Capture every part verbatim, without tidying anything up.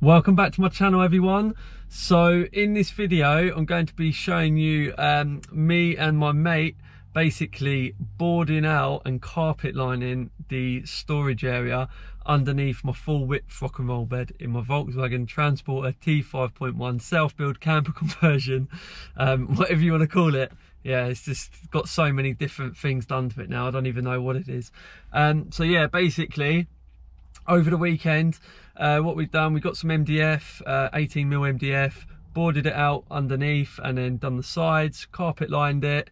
Welcome back to my channel, everyone. So in this video I'm going to be showing you um, me and my mate basically boarding out and carpet lining the storage area underneath my full width rock and roll bed in my Volkswagen Transporter T five point one self-build camper conversion, um, whatever you want to call it. Yeah, it's just got so many different things done to it now, I don't even know what it is. Um, so yeah, basically over the weekend, uh, what we've done, we got some M D F, uh, eighteen mil M D F, boarded it out underneath and then done the sides, carpet lined it,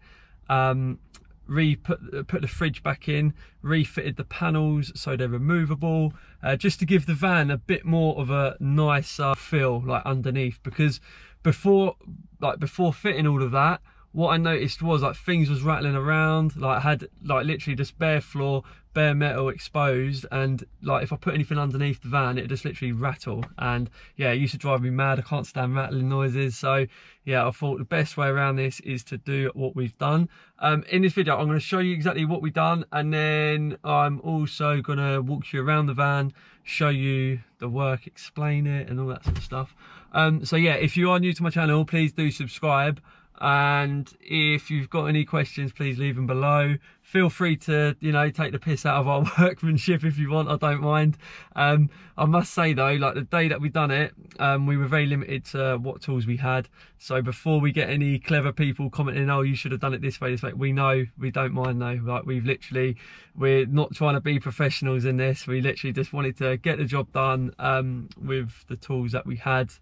um, re put, put the fridge back in, refitted the panels so they're removable, uh, just to give the van a bit more of a nicer feel like underneath, because before, like before fitting all of that, what I noticed was like things was rattling around. Like I had like literally just bare floor, bare metal exposed, and like if I put anything underneath the van, it just literally rattle. And yeah, it used to drive me mad. I can't stand rattling noises. So yeah, I thought the best way around this is to do what we've done. Um, in this video, I'm going to show you exactly what we've done, and then I'm also going to walk you around the van, show you the work, explain it, and all that sort of stuff. Um, so yeah, if you are new to my channel, please do subscribe. And if you've got any questions, please leave them below. Feel free to, you know, take the piss out of our workmanship if you want, I don't mind. um I must say though, like the day that we done it, um we were very limited to what tools we had, so before we get any clever people commenting, oh, you should have done it this way, this way, we know, we don't mind though. Like we've literally, we're not trying to be professionals in this, we literally just wanted to get the job done um with the tools that we had,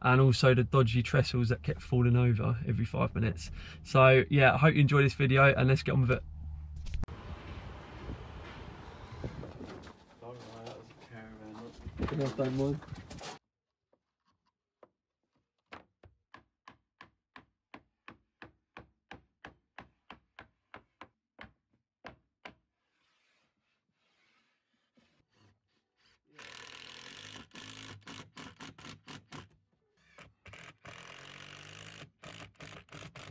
and also the dodgy trestles that kept falling over every five minutes. So yeah, I hope you enjoy this video and let's get on with it. Don't mind.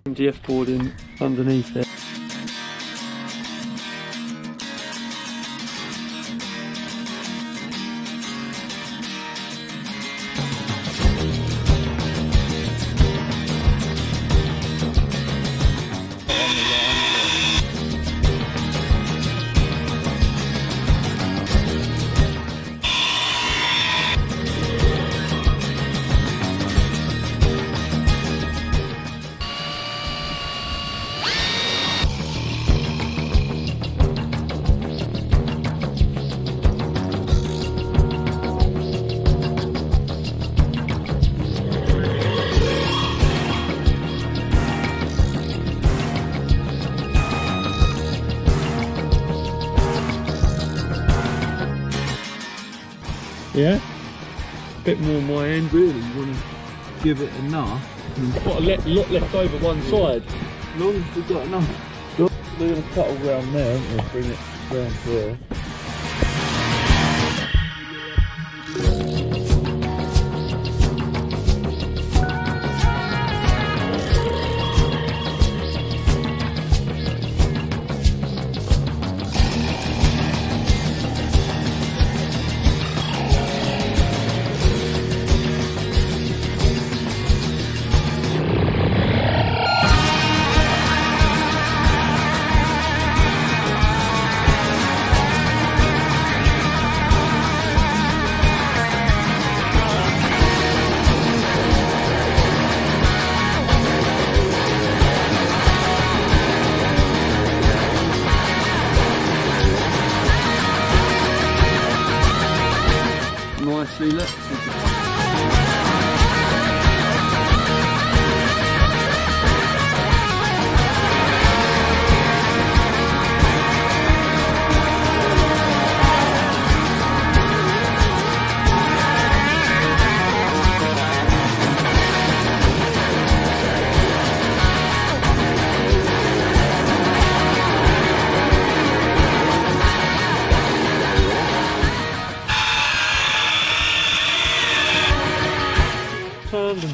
M D F boarding underneath it. Yeah, a bit more my end really, you want to give it enough. Mm. Got a lot left over one side. As long as we've got enough. We're going to cut around there, aren't we? Bring it round there. Nicely lit.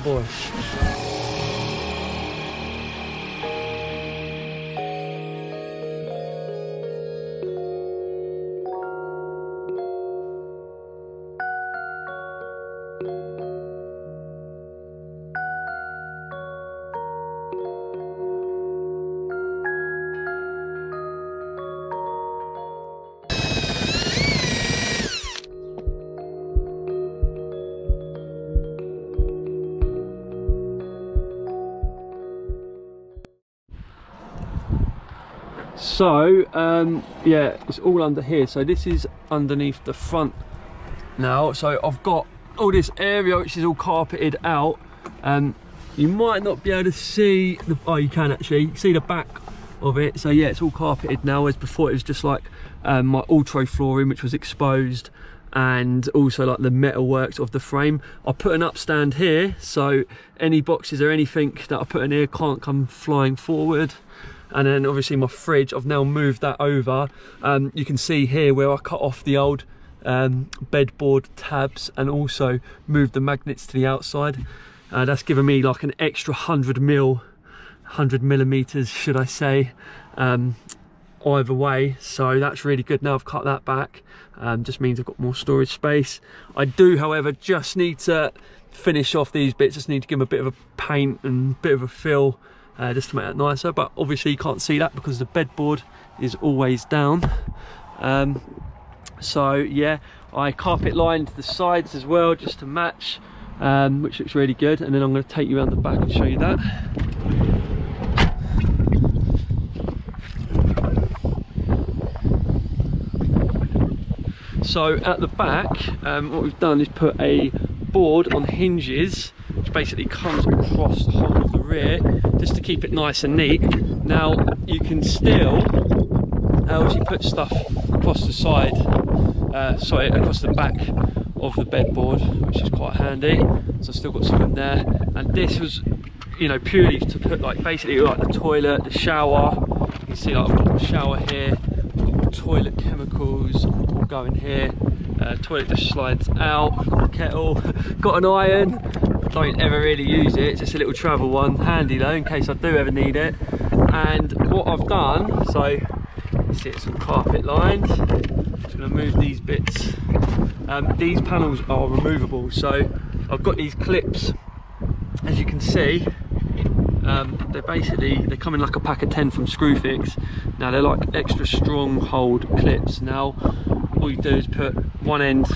Boy. So um, yeah, it's all under here. So this is underneath the front now. So I've got all this area which is all carpeted out. Um, you might not be able to see the, oh you can actually, you can see the back of it. So yeah, it's all carpeted now, as before it was just like um, my ultra flooring which was exposed, and also like the metal works of the frame. I put an upstand here, so any boxes or anything that I put in here can't come flying forward. And then obviously my fridge, I've now moved that over. Um, you can see here where I cut off the old um, bedboard tabs and also moved the magnets to the outside. Uh, that's given me like an extra one hundred mil, one hundred millimeters, should I say, um, either way. So that's really good. Now I've cut that back, um, just means I've got more storage space. I do, however, just need to finish off these bits. Just need to give them a bit of a paint and a bit of a fill. Uh, just to make that nicer, but obviously you can't see that because the bedboard is always down. Um, so yeah, I carpet lined the sides as well just to match, um, which looks really good. And then I'm going to take you around the back and show you that. So at the back, um, what we've done is put a board on hinges which basically comes across the whole of the rear just to keep it nice and neat. Now you can still obviously put stuff across the side, uh, sorry, across the back of the bedboard, which is quite handy. So I've still got some in there, and this was, you know, purely to put like basically like the toilet, the shower. You can see like I've got the shower here, I've got my toilet chemicals all going here. Uh, toilet just slides out, got a kettle, got an iron. Don't ever really use it, it's just a little travel one, handy though in case I do ever need it. And what I've done, so you see it's all carpet lined, I'm just going to move these bits. Um, these panels are removable, so I've got these clips, as you can see. Um, they're basically, they come in like a pack of ten from Screwfix. Now they're like extra strong hold clips. Now all you do is put one end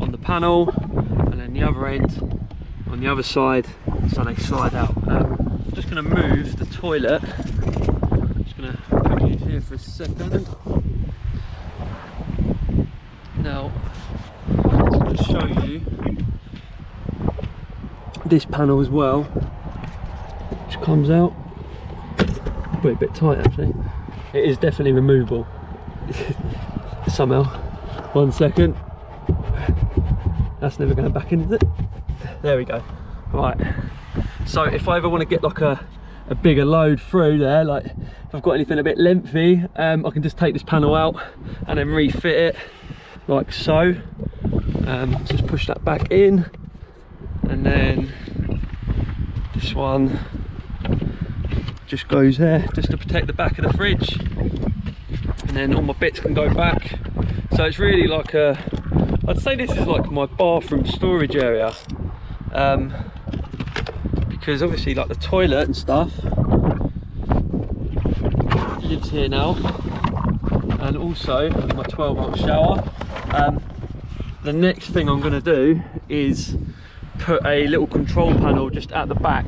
on the panel and then the other end on the other side, so they slide out. Um, I'm just going to move the toilet, I'm just going to put it here for a second. Now I'm just going to show you this panel as well, which comes out, put it a bit tight actually. It is definitely removable somehow. One second, that's never going back in, is it? There we go. Right, so if I ever want to get like a, a bigger load through there, like if I've got anything a bit lengthy, um, I can just take this panel out and then refit it like so. Um, just push that back in, and then this one just goes there just to protect the back of the fridge, and then all my bits can go back. So it's really like a, I'd say this is like my bathroom storage area, um, because obviously like the toilet and stuff lives here now, and also my twelve volt shower. Um, the next thing I'm going to do is put a little control panel just at the back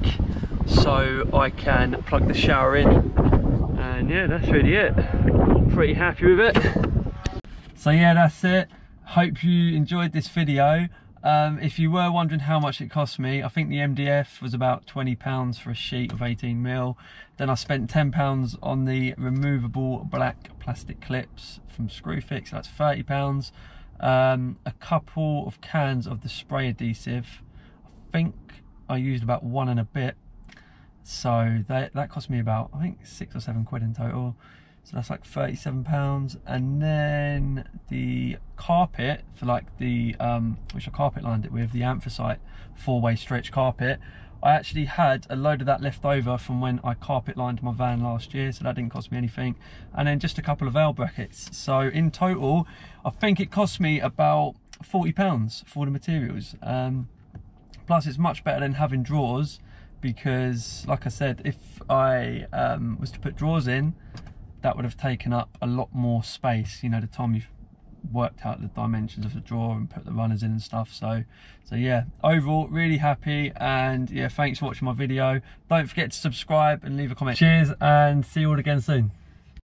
so I can plug the shower in, and yeah, that's really it. Pretty happy with it. So yeah, that's it. Hope you enjoyed this video. Um, if you were wondering how much it cost me, I think the M D F was about twenty pounds for a sheet of eighteen mil. Then I spent ten pounds on the removable black plastic clips from Screwfix, that's thirty pounds. Um, a couple of cans of the spray adhesive. I think I used about one and a bit. So that, that cost me about, I think, six or seven quid in total. So that's like thirty-seven pounds. And then the carpet for like the, um, which I carpet lined it with, the anthracite four-way stretch carpet. I actually had a load of that left over from when I carpet lined my van last year, so that didn't cost me anything. And then just a couple of L brackets. So in total, I think it cost me about forty pounds for the materials. Um, plus it's much better than having drawers, because like I said, if I um, was to put drawers in, that would have taken up a lot more space, you know, the time you've worked out the dimensions of the drawer and put the runners in and stuff. So so yeah, overall really happy, and yeah, thanks for watching my video. Don't forget to subscribe and leave a comment. Cheers, and see you all again soon.